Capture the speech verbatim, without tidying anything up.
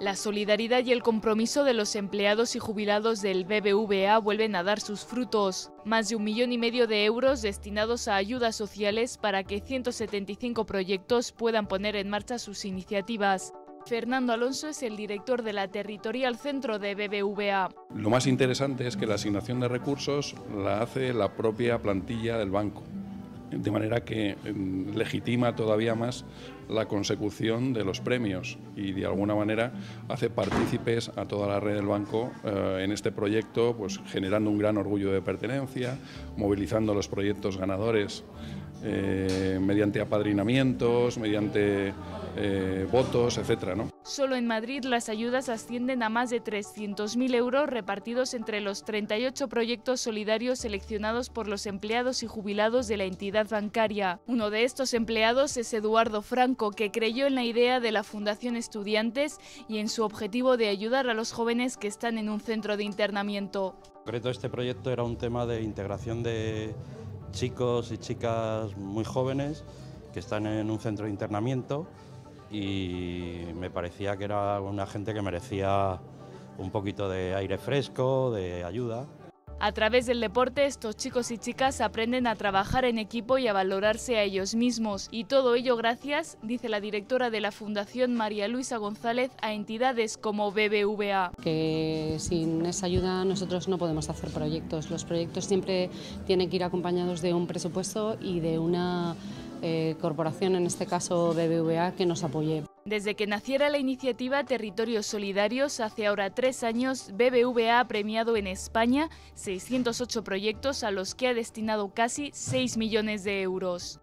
La solidaridad y el compromiso de los empleados y jubilados del B B V A vuelven a dar sus frutos. Más de un millón y medio de euros destinados a ayudas sociales para que ciento setenta y cinco proyectos puedan poner en marcha sus iniciativas. Fernando Alonso es el director de la Territorial Centro de B B V A. Lo más interesante es que la asignación de recursos la hace la propia plantilla del banco, de manera que legitima todavía más la consecución de los premios y de alguna manera hace partícipes a toda la red del banco eh, en este proyecto, pues generando un gran orgullo de pertenencia, movilizando los proyectos ganadores eh, mediante apadrinamientos, mediante eh, votos, etcétera, ¿no? Solo en Madrid las ayudas ascienden a más de trescientos mil euros repartidos entre los treinta y ocho proyectos solidarios seleccionados por los empleados y jubilados de la entidad bancaria. Uno de estos empleados es Eduardo Franco, que creyó en la idea de la Fundación Estudiantes y en su objetivo de ayudar a los jóvenes que están en un centro de internamiento. En concreto, este proyecto era un tema de integración de chicos y chicas muy jóvenes que están en un centro de internamiento, y me parecía que era una gente que merecía un poquito de aire fresco, de ayuda. A través del deporte, estos chicos y chicas aprenden a trabajar en equipo y a valorarse a ellos mismos. Y todo ello gracias, dice la directora de la Fundación María Luisa González, a entidades como B B V A. Que sin esa ayuda nosotros no podemos hacer proyectos. Los proyectos siempre tienen que ir acompañados de un presupuesto y de una Eh, corporación, en este caso B B V A, que nos apoye. Desde que naciera la iniciativa Territorios Solidarios, hace ahora tres años, B B V A ha premiado en España seiscientos ocho proyectos a los que ha destinado casi seis millones de euros.